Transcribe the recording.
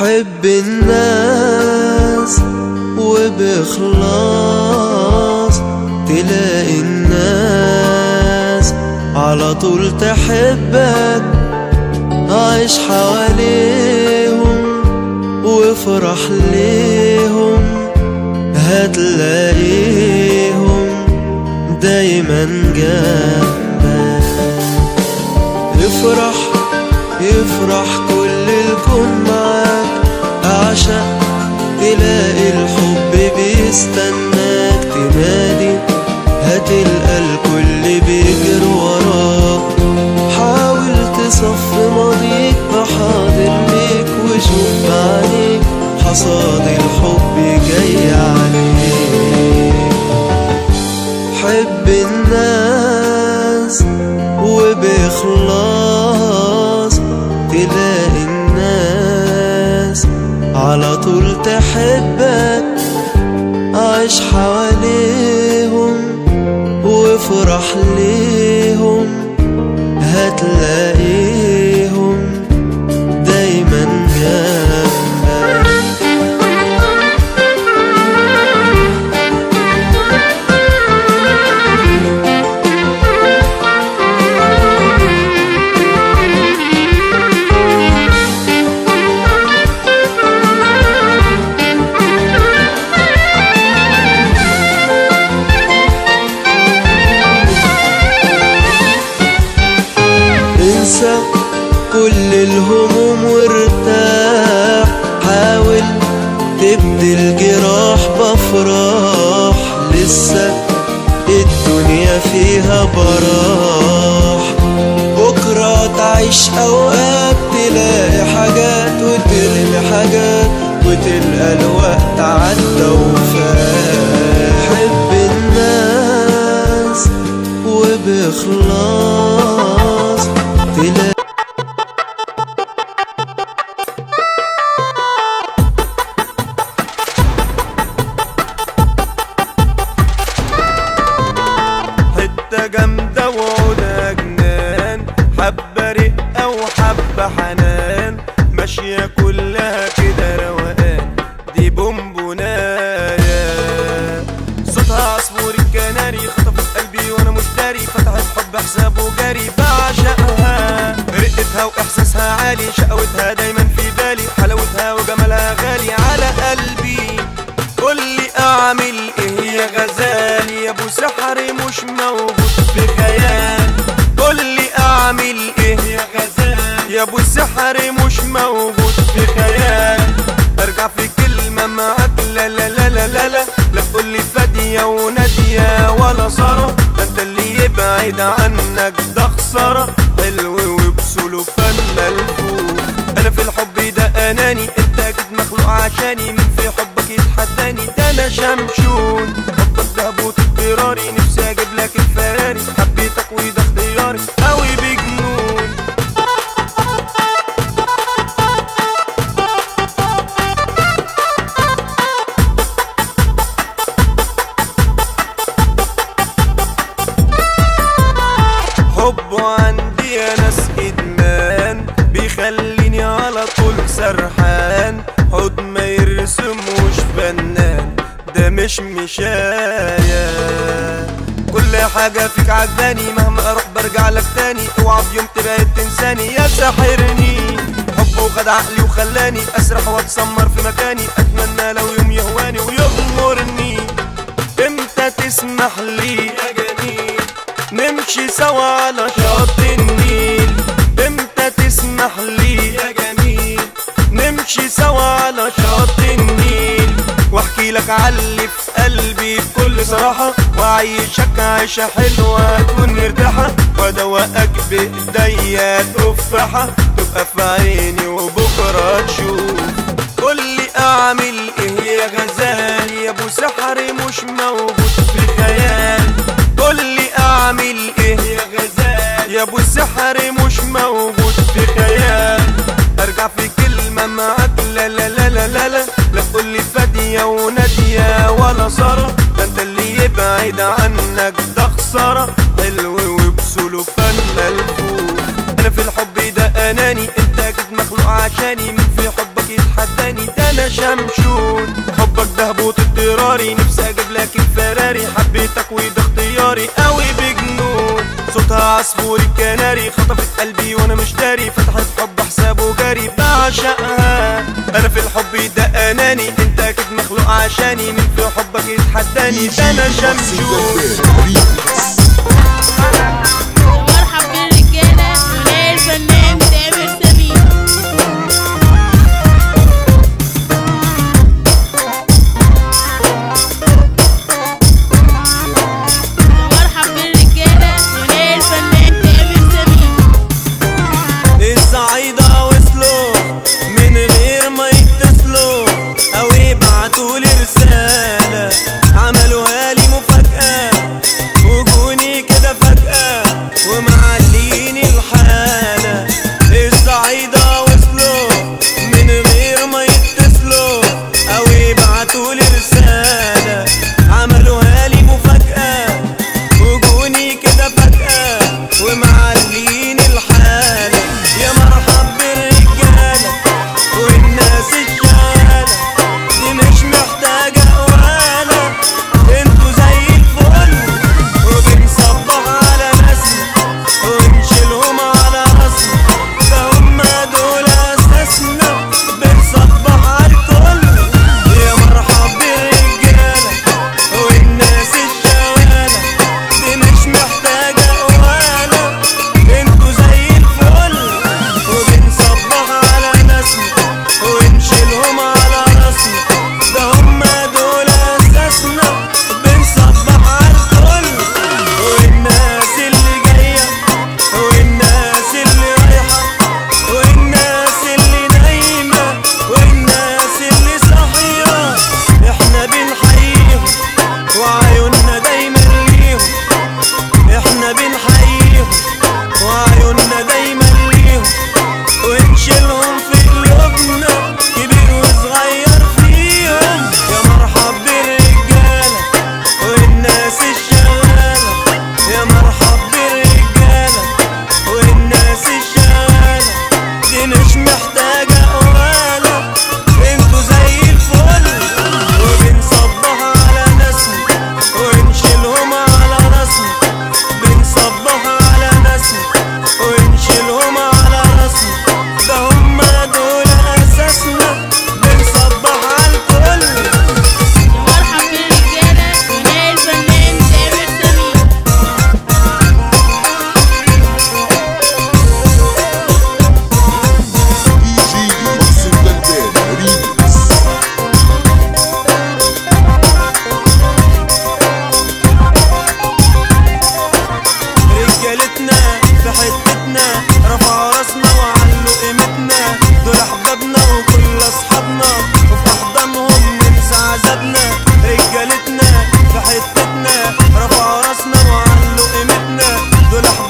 بحب الناس وبخلاص، تلاقي الناس على طول تحبك، عايش حواليهم وافرح ليهم، هتلاقيهم دايما جنبك. افرح يفرح كل الكون معاك، عشق تلاقي الحب بيستناك، تنادي هتلقى الكل بيجري وراك، حاول تصفي ماضيك بحاضر ليك، وشوف بعينيك حصاد الحب جاي عليك. حب الناس وبإخلاص، تلاقي الناس على طول تحبك، عايش حواليهم وافرح ليهم، هتلاقيهم دايما جنبك. كل الهموم وارتاح، حاول تبدل جراح بافراح، لسه الدنيا فيها براح، بكرة تعيش اوقات تلاقي حاجات وترمي حاجات، وتلقى الوقت عدى وفات. حب الناس وبإخلاص، تلاقي جامدة وعودة جنان، حبة رقة وحبة حنان، ماشية كلها كده روقان، دي بونبوناية صوتها عصفور الكناري، خطفت قلبي وانا مش داري، فتحت حب حسابه جاري، بعشقها رقتها واحساسها عالي، شقوتها دايما في بالي، حلاوتها وجمالها غالي على قلبي، قولي اعمل ايه يا غزالي، يا ابو سحر مش موجود في خيال، قولي اعمل ايه يا غزال، يا ابو السحر مش موجود في خيال، ارجع في كلمه معاك لا لا لا لا لا لا، لا تقولي فاديه وناديه ولا ساره، ده انت اللي يبعد عنك ده خساره، حلو وبسلوك فن ملفوف، انا في الحب ده اناني، انت اكيد مخلوق عشاني، مين في حبك يتحداني، ده انا شمشون حبك ده بوتضراري، نفسي اجيب لك الفراري، حبيتك وده اختياري قوي بجنون. حبه عندي يا ناس ادمان، بيخليني على طول سرحان، حد ما يرسموش فنان، ده مش مشايا، كل حاجة فيك عجباني، مهما اروح برجع لك تاني، اوعى في يوم تبقى تنساني، يا ساحرني حبه وخد عقلي وخلاني اسرح واتسمر في مكاني، اتمنى لو يوم يهواني ويغمرني، امتى تسمح لي يا جميل نمشي سوا على شط النيل، امتى تسمح لي يا جميل نمشي سوا على شط النيل، واحكي لك علي في قلبي بكل صراحه، وعيشك عيشه حلوه تكون مرتاحه، وادوقك بايديا تفاحه، تبقى في عيني وبكره تشوف، قولي اعمل ايه يا غزال، يا ابو سحر مش موجود في خيال، قولي اعمل ايه يا غزال، يا ابو سحر مش موجود في خيال، ارجع في كلمه معاك لا لا لا لا لا لا، لا تقولي فاديه وناديه ولا ساره، ده انت اللي يبعد عنك ده خساره، حلو وبسلوك فن ملفوف، انا في الحب ده اناني، انت اكيد مخلوق عشاني، مين في حبك يتحدى يا شمشون، حبك ده هبوط اضطراري، نفسي اجيب لك الفراري، حبيتك وده اختياري قوي بجنون. صوتها عصفور الكناري خطفت قلبي وانا مش داري، فتحت حب حسابه جاري بعشقها، انا في الحب ده اناني، انت اكيد مخلوق عشاني، مين في حبك يتحداني؟ ده انا شمشون. رجالتنا في حتتنا رفعوا راسنا وعلوا قيمتنا، دول